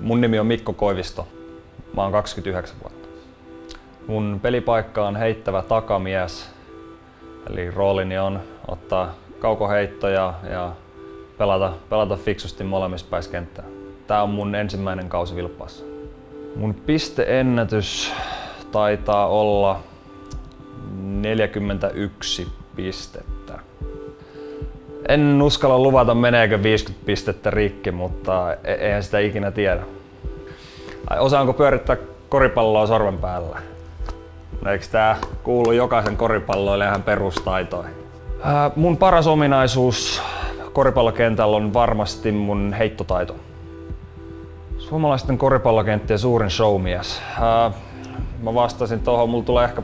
Mun nimi on Mikko Koivisto. Mä oon 29 vuotta. Mun pelipaikka on heittävä takamies. Eli roolini on ottaa kaukoheittoja ja pelata fiksusti molemmissa päissä kenttää. Tää on mun ensimmäinen kausi Vilpassa. Mun pisteennätys taitaa olla 41 pistettä. En uskalla luvata, meneekö 50 pistettä rikki, mutta eihän sitä ikinä tiedä. Osaanko pyörittää koripalloa sorven päällä? Eikö tää kuulu jokaisen koripalloilijan perustaitoihin? Mun paras ominaisuus koripallokentällä on varmasti mun heittotaito. Suomalaisten koripallokenttien suurin showmies. Mä vastasin tuohon, mulla tulee ehkä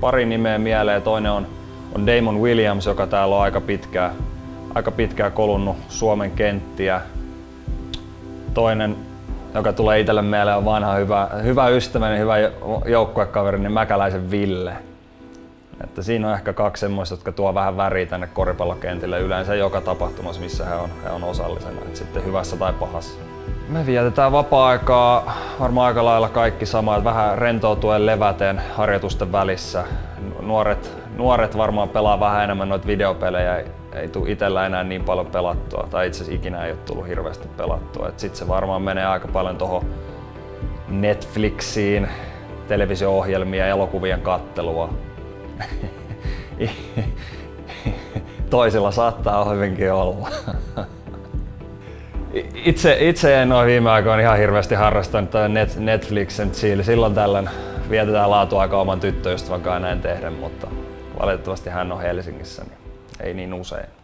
pari nimeä mieleen. Toinen on Damon Williams, joka täällä on aika pitkään kolunnut Suomen kenttiä. Toinen, joka tulee itselle mieleen, on vanha hyvä ystäväni, hyvä joukkuekaveri, niin Mäkäläisen Ville. Että siinä on ehkä kaksi semmoista, jotka tuo vähän väriä tänne koripallokentille yleensä joka tapahtumassa, missä he on osallisena, että sitten hyvässä tai pahassa. Me vietetään vapaa-aikaa varmaan aika lailla kaikki samaa, vähän rentoutuen, leväten harjoitusten välissä. Nuoret varmaan pelaa vähän enemmän noita videopelejä, ei tule itsellä enää niin paljon pelattua, tai itse asiassa ikinä ei ole tullut hirveästi pelattua. Sitten se varmaan menee aika paljon tuohon Netflixiin, televisio-ohjelmia ja elokuvien kattelua. Toisilla saattaa hyvinkin olla. Itse en ole viime aikoina ihan hirveästi harrastanut Netflix and chill. Silloin tällöin vietetään laatuaikaa oman tyttöystävän kanssa, en tehdä, mutta valitettavasti hän on Helsingissä, niin ei niin usein.